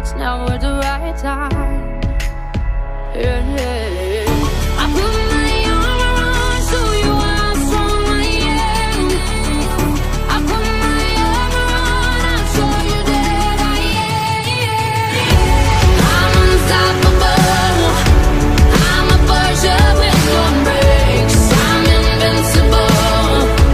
it's never the right time. Yeah.